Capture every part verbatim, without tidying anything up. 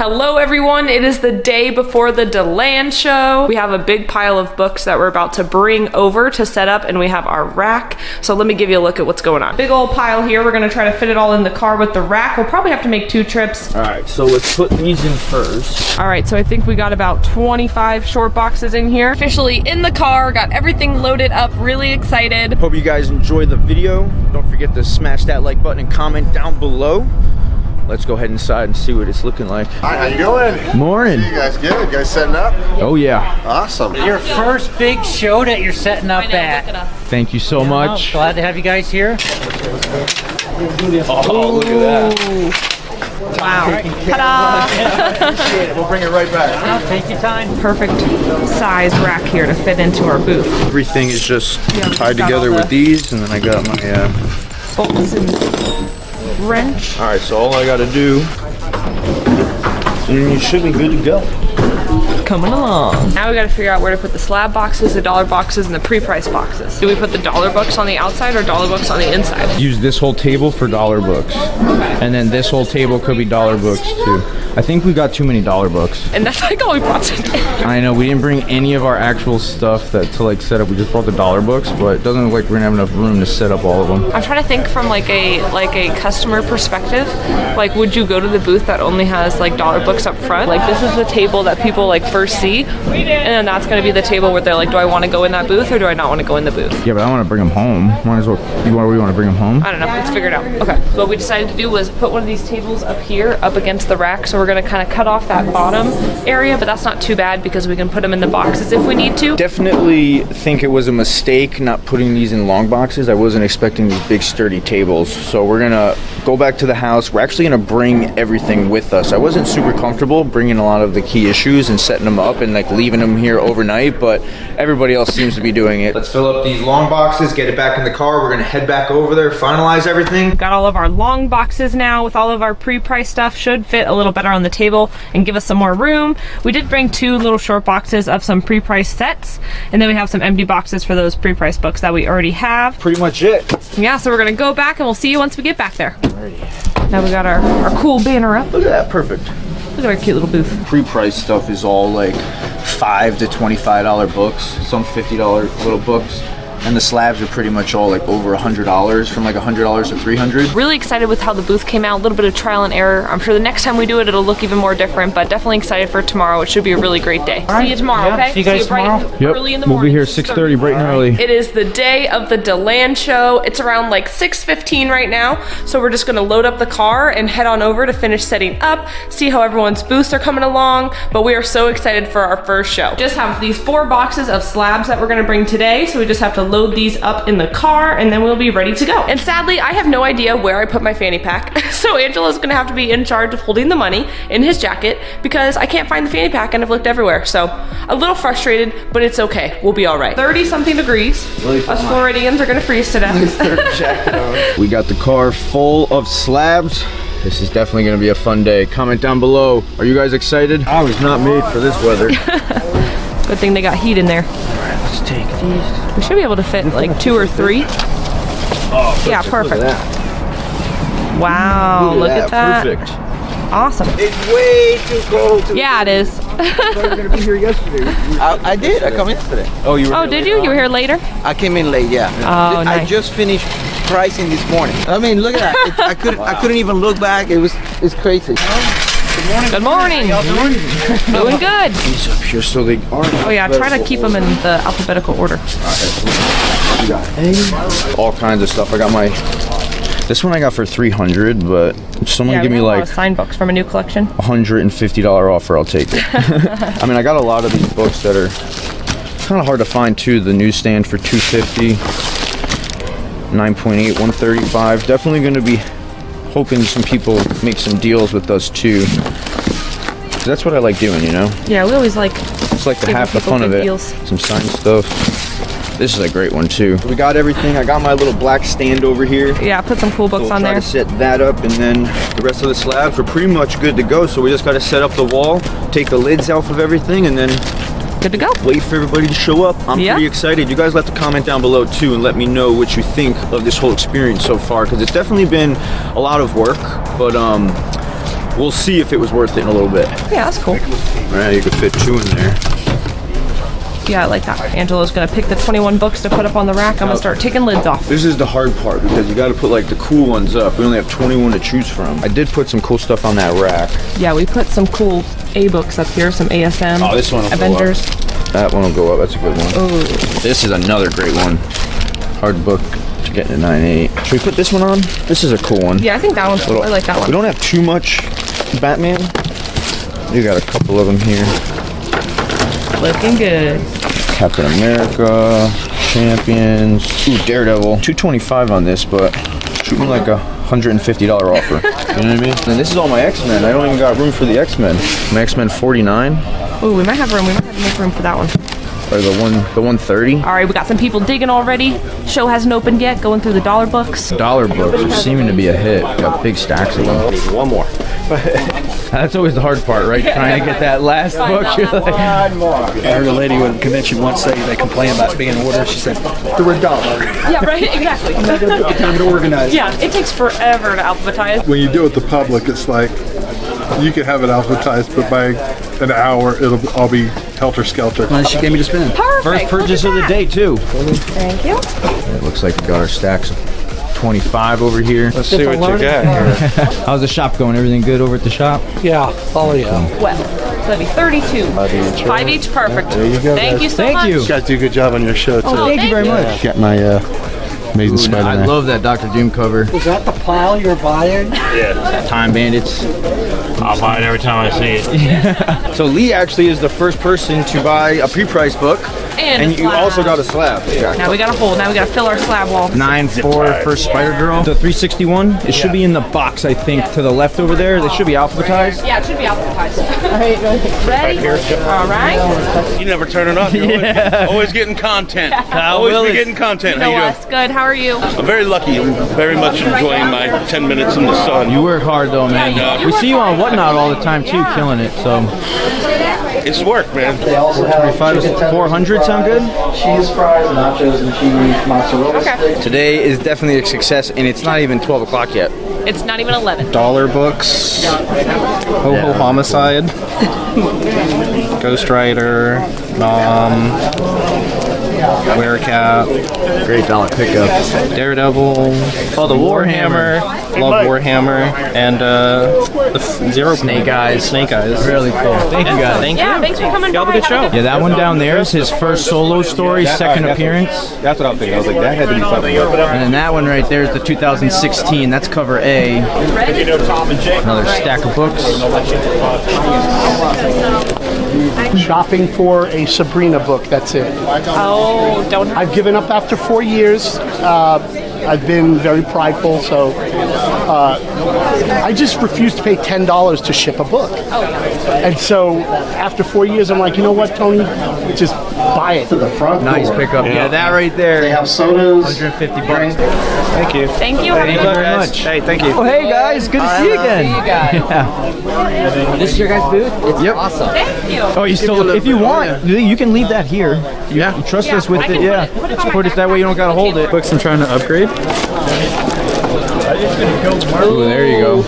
Hello everyone, it is the day before the DeLand show. We have a big pile of books that we're about to bring over to set up, and we have our rack. So let me give you a look at what's going on. Big old pile here, we're gonna try to fit it all in the car with the rack. We'll probably have to make two trips. All right, so let's put these in first. All right, so I think we got about twenty-five short boxes in here. Officially in the car, got everything loaded up, really excited. Hope you guys enjoy the video. Don't forget to smash that like button and comment down below. Let's go ahead inside and see what it's looking like. Hi, how you doing? Morning. You guys good? You guys setting up? Oh yeah. Awesome. Your first big show that you're setting up at. Thank you so yeah, much. Glad to have you guys here. Oh, look at that. Wow. Ta-da! Appreciate it. We'll bring it right back. Take your time. Perfect size rack here to fit into our booth. Everything is just yeah, tied together with the... these, and then I got my uh, bolts and wrench. All right, so all I got to do, and you should be good to go. Coming along. Now we got to figure out where to put the slab boxes, the dollar boxes, and the pre-price boxes. Do we put the dollar books on the outside or dollar books on the inside? Use this whole table for dollar books. Okay. And then this whole table could be dollar books too. I think we got too many dollar books. And that's like all we brought today. I know, we didn't bring any of our actual stuff that to like set up. We just brought the dollar books, but it doesn't look like we're gonna have enough room to set up all of them. I'm trying to think from like a like a customer perspective. Like, would you go to the booth that only has like dollar books up front? Like, this is the table that people like first see, and then that's gonna be the table where they're like, do I want to go in that booth or do I not want to go in the booth? Yeah, but I want to bring them home. Might as well. You want? We want to bring them home. I don't know. Let's figure it out. Okay. So what we decided to do was put one of these tables up here, up against the rack. So we're gonna kind of cut off that bottom area, but that's not too bad because we can put them in the boxes if we need to. Definitely think it was a mistake not putting these in long boxes. I wasn't expecting these big sturdy tables. So we're gonna go back to the house. We're actually gonna bring everything with us. I wasn't super comfortable bringing a lot of the key issues and setting them up and like leaving them here overnight, but everybody else seems to be doing it. Let's fill up these long boxes, get it back in the car. We're gonna head back over there, finalize everything. Got all of our long boxes now with all of our pre-priced stuff. Should fit a little better on the table and give us some more room. We did bring two little short boxes of some pre-priced sets, and then we have some empty boxes for those pre-priced books that we already have. Pretty much it. Yeah, so we're gonna go back and we'll see you once we get back there. Alrighty. Now we got our, our cool banner up. Look at that, perfect. Look at our cute little booth. Pre-priced stuff is all like five to twenty-five dollar books, some fifty dollar little books. And the slabs are pretty much all like over a hundred dollars, from like a hundred dollars to three hundred dollars. Really excited with how the booth came out, a little bit of trial and error. I'm sure the next time we do it, it'll look even more different, but definitely excited for tomorrow. It should be a really great day. Right. See you tomorrow, yeah. Okay? See you guys See you tomorrow. Bright, yep. Early in the we'll morning. We'll be here six thirty, bright and early. It is the day of the DeLand show. It's around like six fifteen right now, so we're just gonna load up the car and head on over to finish setting up, see how everyone's booths are coming along, but we are so excited for our first show. Just have these four boxes of slabs that we're gonna bring today, so we just have to load these up in the car and then we'll be ready to go. And sadly, I have no idea where I put my fanny pack. So Angela's gonna have to be in charge of holding the money in his jacket because I can't find the fanny pack and I've looked everywhere. So a little frustrated, but it's okay. We'll be all right. thirty something degrees. Really Us Floridians are gonna freeze to death. We got the car full of slabs. This is definitely gonna be a fun day. Comment down below. Are you guys excited? I was not made for this weather. Good thing they got heat in there. Let's take these. We should be able to fit like two or three. Oh, yeah, perfect. Look at that. Wow, look at that. Look at that. Perfect. Awesome. It's way too cold. To yeah, it is. I thought you were going to be here yesterday. I, I did. I come yesterday. Oh, you were Oh, did you? On. You were here later? I came in late, yeah. Oh, I nice. I just finished pricing this morning. I mean, look at that. It's, I, couldn't, wow. I couldn't even look back. It was it's crazy. Good morning. Good morning. Doing good. These up here so they are. Oh yeah, try to keep them in the alphabetical order. All right. We got all kinds of stuff. I got my. This one I got for three hundred dollars, but someone yeah, give me like sign books from a new collection. one hundred fifty dollar offer. I'll take it. I mean, I got a lot of these books that are kind of hard to find too. The newsstand for two fifty. nine point eight, one thirty-five. Definitely going to be. Hoping some people make some deals with us too. That's what I like doing, you know? Yeah, we always like it's like the half the fun of it. Deals. Some signed stuff. This is a great one too. We got everything. I got my little black stand over here. Yeah, I put some cool books so we'll on try there. To set that up, and then the rest of the slabs are pretty much good to go. So we just got to set up the wall, take the lids off of everything, and then good to go. Wait for everybody to show up. I'm yeah. pretty excited. You guys left a comment down below too and let me know what you think of this whole experience so far, because it's definitely been a lot of work, but um we'll see if it was worth it in a little bit. Yeah, that's cool. All right, you could fit two in there. Yeah, I like that. Angela's gonna pick the twenty-one books to put up on the rack. I'm gonna start taking lids off. This is the hard part because you gotta put like the cool ones up. We only have twenty-one to choose from. I did put some cool stuff on that rack. Yeah, we put some cool A books up here, some A S M. Oh, this one will Avengers. Go up. That one will go up. That's a good one. Ooh. This is another great one. Hard book to get in a nine eight. Should we put this one on? This is a cool one. Yeah, I think that one's cool. I like that one. We don't have too much Batman. You got a couple of them here. Looking good. Captain America, Champions, ooh, Daredevil. two twenty-five on this, but shoot me like a one hundred fifty dollar offer. You know what I mean? And this is all my X-Men. I don't even got room for the X-Men. My X-Men forty-nine. Ooh, we might have room. We might have to make room for that one. Or the one, the one thirty. All right, we got some people digging already. Show hasn't opened yet. Going through the dollar books. Dollar books are seeming to be a hit. We got big stacks of them. One more. That's always the hard part, right? Trying to get that last book. Like, I heard a lady at a convention once say they complain about being ordered. She said, they're a dollar. Yeah, right, exactly. It time to organize. Yeah, it takes forever to alphabetize. When you do it with the public, it's like, you can have it alphabetized, but by an hour, it'll all be helter-skelter. Well, she gave me to spin. Perfect. First purchase of the day, too. Thank you. It looks like we got our stacks twenty-five over here. Let's see what you got. How's the shop going? Everything good over at the shop? Yeah. Oh yeah. Well, that'd be thirty-two. Five each, perfect. There you go. Thank you so much. Thank you. You guys do a good job on your show too. Oh, thank you very much. Got my uh, Amazing Spider-Man. I love that Doctor Doom cover. Is that the pile you're buying? Yeah. Time Bandits. I'll buy it every time I see it. So Lee actually is the first person to buy a pre-priced book. And, and you also got a slab. Yeah. Now we got a hole. Now we got to fill our slab wall. nine four for Spider-Girl. The three sixty-one, it should be in the box, I think, to the left over there. They should be alphabetized. Yeah, it should be alphabetized. All right. Ready? All right. You never turn it off. You're yeah. always, always getting content. Yeah. Always Willis. Be getting content. You know How you us. Doing? Good. How are you? I'm very lucky. I'm very much enjoying my ten minutes in the sun. You work hard, though, man. Yeah, we see you on Whatnot all the time, too, yeah. killing it. So it's work, man. four twenty-five, four hundred. Sound good? Cheese fries, nachos, and cheese mozzarella. Okay. Today is definitely a success, and it's not even twelve o'clock yet. It's not even eleven. Dollar books. Ho Ho Homicide. Ghost Rider. Nom. Werecat. Great dollar pickup. Daredevil. Oh, the Warhammer. Love Warhammer. And uh, the Zero Snake Eyes. Snake Eyes. Really cool. Thank you guys. Thank yeah, you. thanks for coming. Y'all have a good show. Yeah, that one down there is his first solo story, yeah, that, second right, appearance. That's, that's what I was thinking. I was like, that had to be something. And then that one right there is the two thousand sixteen. That's cover A. Another stack of books. Shopping for a Sabrina book. That's it. Oh, don't. I've given up after four years. Uh, I've been very prideful, so uh, I just refuse to pay ten dollars to ship a book. Oh, yeah. And so after four years, I'm like, you know what, Tony? Just buy it. To the front nice door. Pickup. Yeah. yeah, that right there. They have sodas. one hundred fifty bucks. Thank you. Thank you. Thank you very much. Hey, thank you. Oh, hey, guys. Good to I see you again. See you guys. Yeah. This is your guys' booth? It's yep. awesome. Thank you. Oh, you still, if you want, you can leave that here. You, yeah. you trust yeah, us with it. Yeah. Put it, put it, put it that way you don't got to hold it. Books I'm trying to upgrade. Ooh, there you go.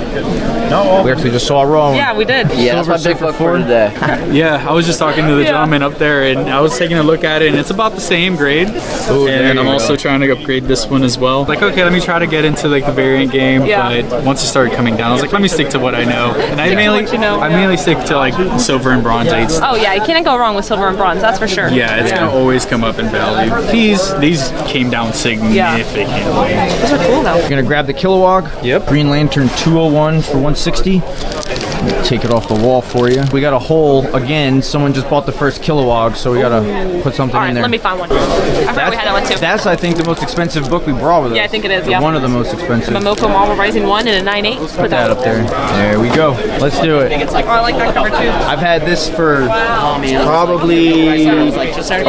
We actually just saw Raw. Yeah, we did. Yeah, that's my big look for today. Yeah, I was just talking to the gentleman up there, and I was taking a look at it, and it's about the same grade. Ooh, and I'm also go. trying to upgrade this one as well. Like, okay, let me try to get into like the variant game, yeah. but once it started coming down, I was like, let me stick to what I know. And I mainly, you know. I mainly stick to like silver and bronze eights. Oh yeah, you can't go wrong with silver and bronze. That's for sure. Yeah, it's yeah. gonna always come up in value. These these came down significantly. Yeah. Those are cool though. You're gonna grab the killer. Yep. Green Lantern two oh one for one sixty. Take it off the wall for you. We got a hole again. Someone just bought the first Kilowog, so we gotta put something right, in there. Let me find one. I heard we had that one too. That's I think the most expensive book we brought with us. Yeah, I think it is. Yeah. One of the most expensive. Momoko Marvel Rising one and a nine eight. Put, put that up there. There we go. Let's do it. Oh, I like that cover too. I've had this for wow. probably I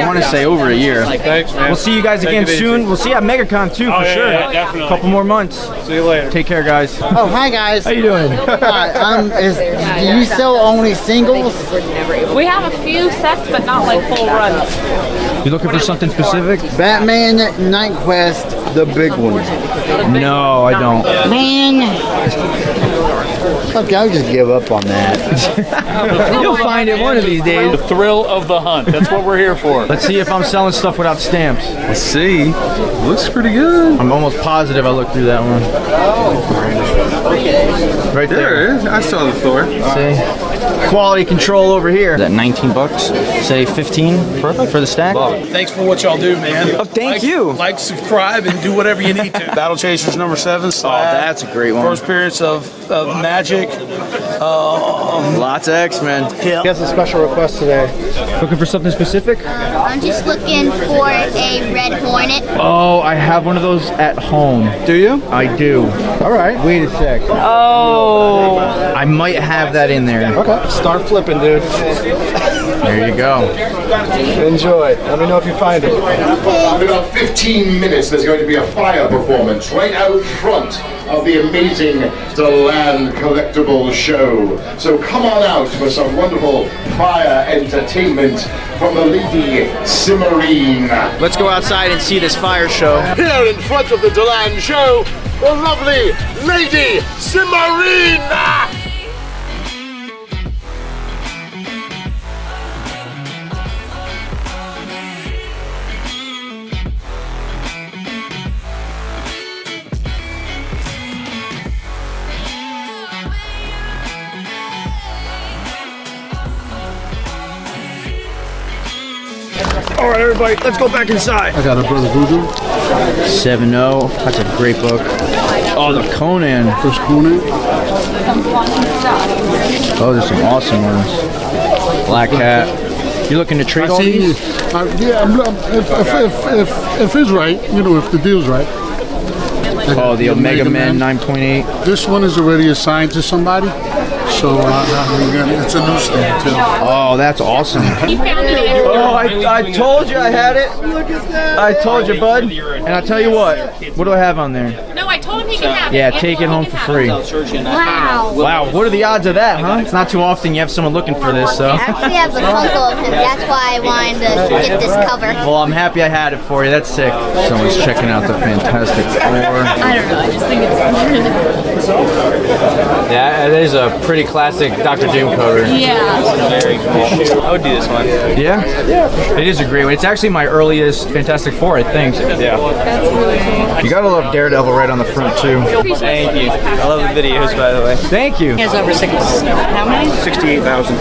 want to say over a year. Thanks, man. We'll see you guys again soon. We'll see you at MegaCon too for oh, yeah, sure. Yeah, definitely. A couple more months. See you later. Take care, guys. Oh, hi guys. How you doing? Hi, I'm. Is, do you sell only singles? We have a few sets, but not like full runs. You looking for something specific? Batman Night Quest, the big one. No, I don't. Man. Okay, I'll just give up on that. You'll find it one of these days. The thrill of the hunt. That's what we're here for. Let's see if I'm selling stuff without stamps. Let's see. Looks pretty good. I'm almost positive I looked through that one. Oh. Right there. There it is. I saw the Thor. See? Quality control over here. Is that nineteen bucks? Say fifteen. Perfect for the stack. Love it. Thanks for what y'all do, man. Oh, thank like, you. Like, subscribe, and do whatever you need to. Battle Chasers number seven. Oh, that's a great one. First appearance of, of Magic. Um, Lots of X-Men. He has a special request today. Looking for something specific? Um, I'm just looking for a Red Hornet. Oh, I have one of those at home. Do you? I do. All right. Wait a sec. Oh. I might have that in there. Okay. Start flipping, dude. There you go. Enjoy. Let me know if you find it. In about fifteen minutes, there's going to be a fire performance right out front of the amazing DeLand Collectible Show. So come on out for some wonderful fire entertainment from the Lady Cimmerine. Let's go outside and see this fire show. Here in front of the DeLand Show, the lovely Lady Cimmerine! All right, everybody, let's go back inside. I got a Brother Voodoo. seven oh. That's a great book. Oh, the Conan. First Conan. Oh, there's some awesome ones. Black Hat. You looking to trade all these? I, yeah, I'm, I'm, if, if, if, if, if it's right, you know, if the deal's right. Oh, the, the Omega, Omega Man, Man nine point eight. This one is already assigned to somebody. So uh, it's a new stand too. Oh, that's awesome. Oh, I, I told you I had it. Look at that. I told you, bud. And I'll tell you what. What do I have on there? No, I told him he can have it. Yeah, take it home for free. Wow. Wow, what are the odds of that, huh? It's not too often you have someone looking for this, so. I actually have a puzzle of him. That's why I wanted to get this cover. Well, I'm happy I had it for you. That's sick. Someone's checking out the Fantastic Four. I don't know. I just think it's yeah, that is a pretty classic Doctor Doom cover. Yeah. I would do this one. Yeah? Yeah, for sure. It is a great one. It's actually my earliest Fantastic Four, I think. Yeah. That's really cool. You gotta love Daredevil right on the front, too. Thank you. I love the videos, by the way. Thank you. He has over six, how many? sixty-eight thousand.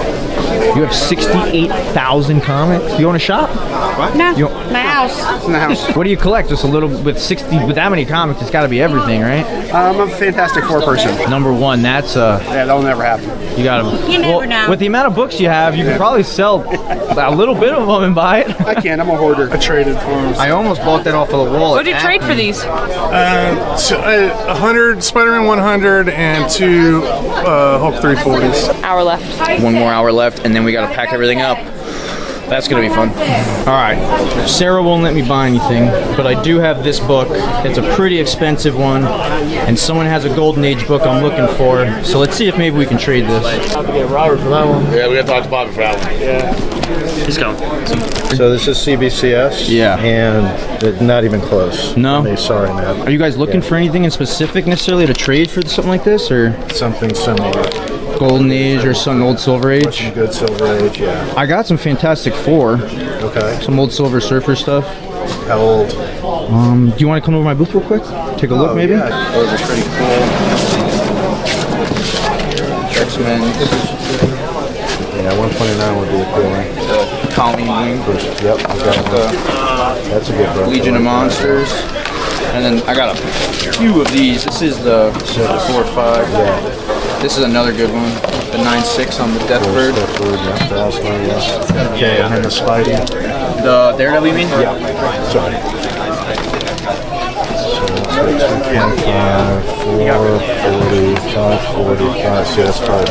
You have sixty-eight thousand comics? You own a shop? What? No. You own my house. It's in the house. What do you collect? Just a little, with sixty, with that many comics, it's gotta be everything, right? Um, I'm a Fantastic Four person. Number one, that's uh. Yeah, that'll never happen. You gotta. You never well, know. With the amount of books you have, you yeah. can probably sell a little bit of them and buy it. I can. I'm a hoarder. I traded for them. I almost bought that off of the wall. What did you trade for these? Uh, so, uh, one hundred Spider-Man one hundred and two uh, Hulk three forties. Hour left. One more hour left, and then we gotta pack everything up. That's gonna be fun. All right, Sarah won't let me buy anything, but I do have this book. It's a pretty expensive one, and someone has a Golden Age book I'm looking for. So let's see if maybe we can trade this. I'll get Robert for that one. Yeah, we gotta talk to Bobby for that one. Yeah, he's going. So this is C B C S. Yeah, and not even close. No, sorry, man. Are you guys looking yeah. for anything in specific necessarily to trade for something like this, or something similar? Golden Age or some old Silver Age? Some good Silver Age, yeah. I got some Fantastic Four. Okay. Some old Silver Surfer stuff. How old? Um, do you want to come over to my booth real quick? Take a oh, look, maybe? Yeah. Those are pretty cool. X-Men. Yeah, one twenty-nine would be the cool one. The Colleen Wing. Yep, I got one. That's a good one. Legion of Monsters. And then I got a few of these. This is the four or five. Yeah. This is another good one. The nine six on the Death Bird. Okay, and then the Spidey. The Daredevil, you mean? Yeah. Sorry. five forty, five forty, five forty, yeah, that's probably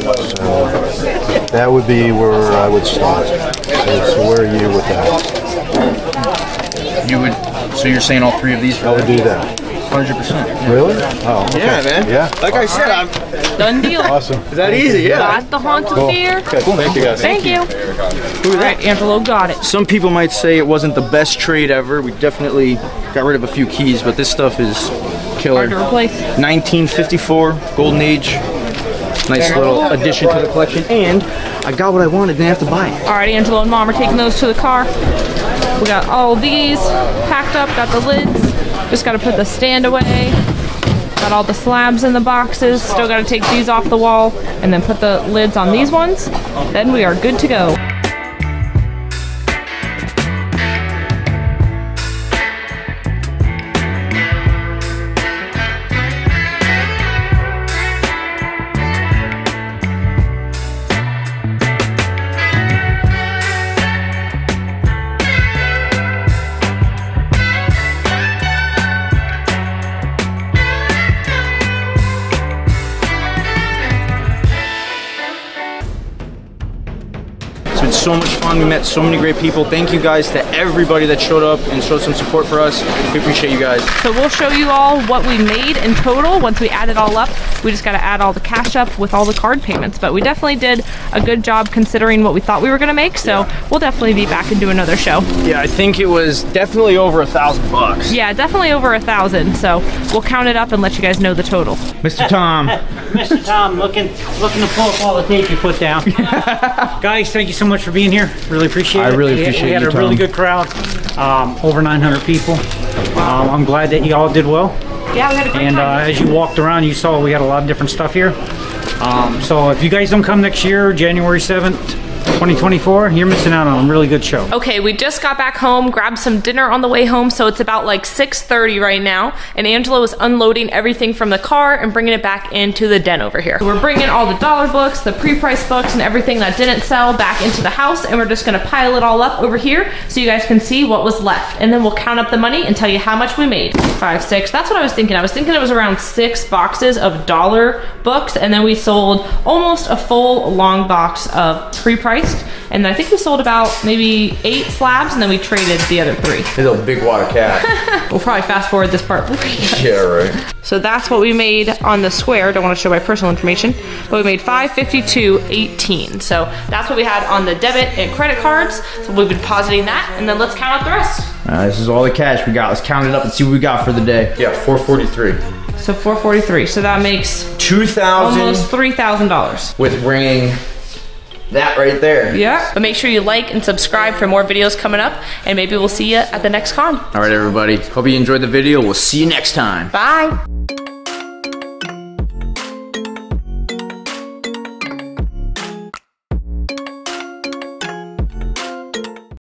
another. So that would be where I would start. So where are you with that? You would, so you're saying all three of these? I would do that. one hundred percent. Yeah. Really? Oh, okay. Yeah, man. Yeah. Like I said, I'm done deal. Awesome. Is that easy? Yeah. Got the Haunted cool. Fear. Okay, cool. Thank you, guys. Thank, Thank you. you. All right, Angelo got it. Some people might say it wasn't the best trade ever. We definitely got rid of a few keys, but this stuff is Killer. Hard to replace. nineteen fifty-four, Golden Age. Nice little addition to the collection. And I got what I wanted, didn't have to buy it. All right, Angelo and Mom are taking those to the car. We got all these packed up, got the lids. Just got to put the stand away. Got all the slabs in the boxes. Still got to take these off the wall and then put the lids on these ones. Then we are good to go. So much fun. We met so many great people. Thank you guys to everybody that showed up and showed some support for us. We appreciate you guys. So we'll show you all what we made in total once we add it all up. We just got to add all the cash up with all the card payments, but we definitely did a good job considering what we thought we were going to make. So yeah, we'll definitely be back and do another show. Yeah, I think it was definitely over a thousand bucks. Yeah, definitely over a thousand. So we'll count it up and let you guys know the total. Mister Tom. Mister Tom, looking looking to pull up all the tape you put down. Guys, thank you so much for being here. Really appreciate I it. I really appreciate it. We had you, a Tom. Really good crowd. Um, over nine hundred people. Um, I'm glad that you all did well. Yeah, we had a great and time. Uh, as you walked around, you saw we had a lot of different stuff here. Um, so if you guys don't come next year, January seventh, twenty twenty-four, you're missing out on a really good show. Okay, we just got back home, grabbed some dinner on the way home, so it's about like six thirty right now, and Angela is unloading everything from the car and bringing it back into the den over here. So we're bringing all the dollar books, the pre-priced books, and everything that didn't sell back into the house, and we're just gonna pile it all up over here so you guys can see what was left, and then we'll count up the money and tell you how much we made. Five, six, that's what I was thinking. I was thinking it was around six boxes of dollar books, and then we sold almost a full long box of pre-priced. And I think we sold about maybe eight slabs, and then we traded the other three. It's a big wad of cash. We'll probably fast forward this part. Yeah, right. So that's what we made on the square. Don't want to show my personal information, but we made five fifty-two eighteen. So that's what we had on the debit and credit cards. So we've been depositing that, and then let's count out the rest. Uh, this is all the cash we got. Let's count it up and see what we got for the day. Yeah, four forty-three. So four forty-three. So that makes two thousand, almost three thousand dollars with ring. That right there. Yeah. But make sure you like and subscribe for more videos coming up, and maybe we'll see you at the next con. All right, everybody. Hope you enjoyed the video. We'll see you next time. Bye.